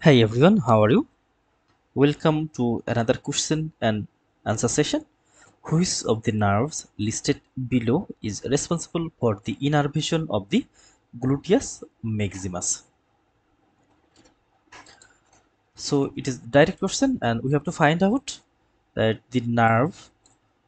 Hi everyone, how are you? Welcome to another question and answer session. Which of the nerves listed below is responsible for the innervation of the gluteus maximus? So it is direct question and we have to find out that the nerve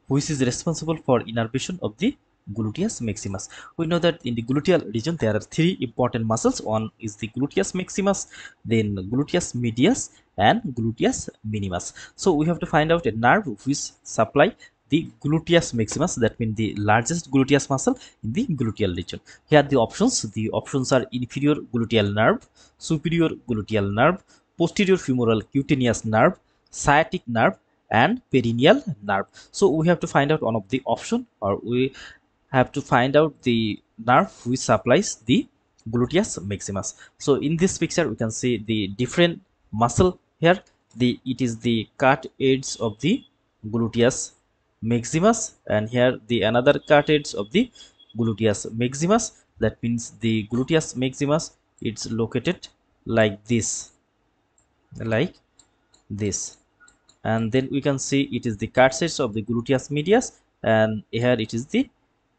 which is responsible for innervation of the gluteus maximus. We know that in the gluteal region there are three important muscles. One is the gluteus maximus, then gluteus medius and gluteus minimus. So we have to find out a nerve which supply the gluteus maximus, that means the largest gluteus muscle in the gluteal region. Here are the options. The options are inferior gluteal nerve, superior gluteal nerve, posterior femoral cutaneous nerve, sciatic nerve and perineal nerve. So we have to find out one of the option, or we have to find out the nerve which supplies the gluteus maximus. So in this picture we can see the different muscle. Here it is the cut edge of the gluteus maximus, and here the another cut edge of the gluteus maximus. That means the gluteus maximus, it's located like this, and then we can see it is the cut edge of the gluteus medius, and here it is the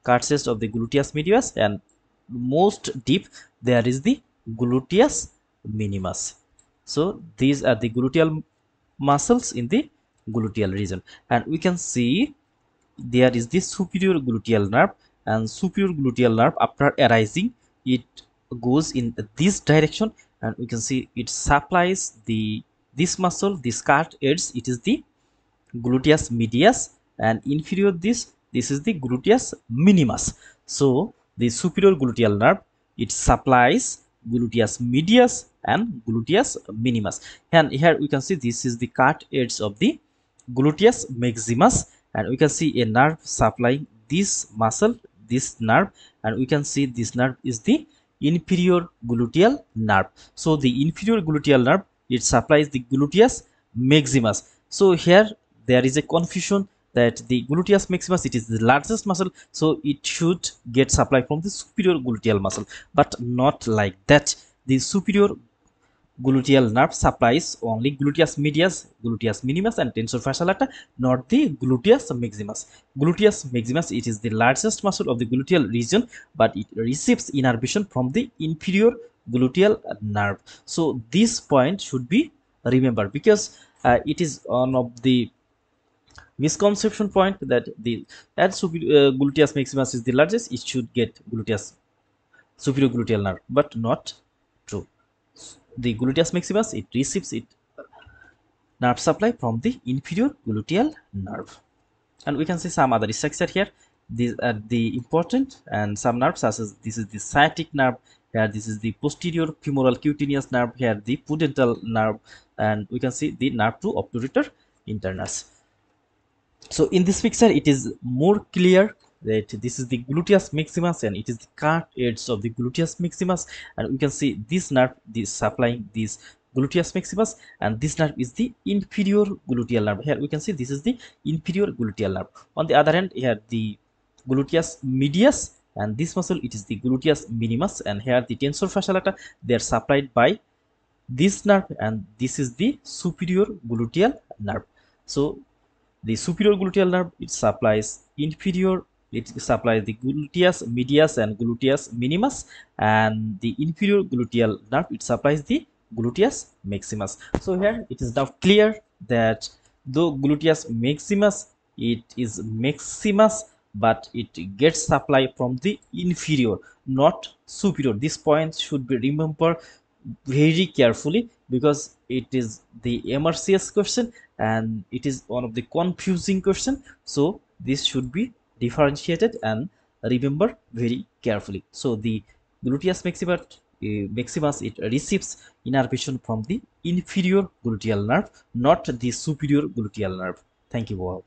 cut edge of the gluteus medius, and most deep there is the gluteus minimus. So these are the gluteal muscles in the gluteal region, and we can see there is the superior gluteal nerve, and superior gluteal nerve after arising it goes in this direction, and we can see it supplies this muscle, this cut edge, it is the gluteus medius, and inferior this is the gluteus minimus. So the superior gluteal nerve, it supplies gluteus medius and gluteus minimus, and here we can see this is the cut edge of the gluteus maximus, and we can see a nerve supplying this muscle, this nerve, and we can see this nerve is the inferior gluteal nerve. So the inferior gluteal nerve, it supplies the gluteus maximus. So here there is a confusion that the gluteus maximus, it is the largest muscle, so it should get supply from the superior gluteal muscle, but not like that. The superior gluteal nerve supplies only gluteus medius, gluteus minimus and tensor fascia lata, not the gluteus maximus. Gluteus maximus, it is the largest muscle of the gluteal region, but it receives innervation from the inferior gluteal nerve. So this point should be remembered, because it is one of the misconception point that the gluteus maximus is the largest, it should get superior gluteal nerve, but not true. The gluteus maximus, it receives it nerve supply from the inferior gluteal nerve. And we can see some other structure here. These are the important and some nerves, such as this is the sciatic nerve, here this is the posterior femoral cutaneous nerve, here the pudendal nerve, and we can see the nerve to obturator internus. So in this picture it is more clear that this is the gluteus maximus, and it is the cut edge of the gluteus maximus, and we can see this nerve is supplying this gluteus maximus, and this nerve is the inferior gluteal nerve. Here we can see this is the inferior gluteal nerve. On the other hand, here the gluteus medius, and this muscle, it is the gluteus minimus, and here the tensor fascia lata, they are supplied by this nerve, and this is the superior gluteal nerve. So the superior gluteal nerve, it supplies inferior, it supplies the gluteus medius and gluteus minimus, and the inferior gluteal nerve, it supplies the gluteus maximus. So here it is now clear that though gluteus maximus, it is maximus, but it gets supply from the inferior, not superior. This point should be remembered very carefully, because it is the MRCS question and it is one of the confusing question. So this should be differentiated and remembered very carefully. So the gluteus maximus, it receives innervation from the inferior gluteal nerve, not the superior gluteal nerve. Thank you all.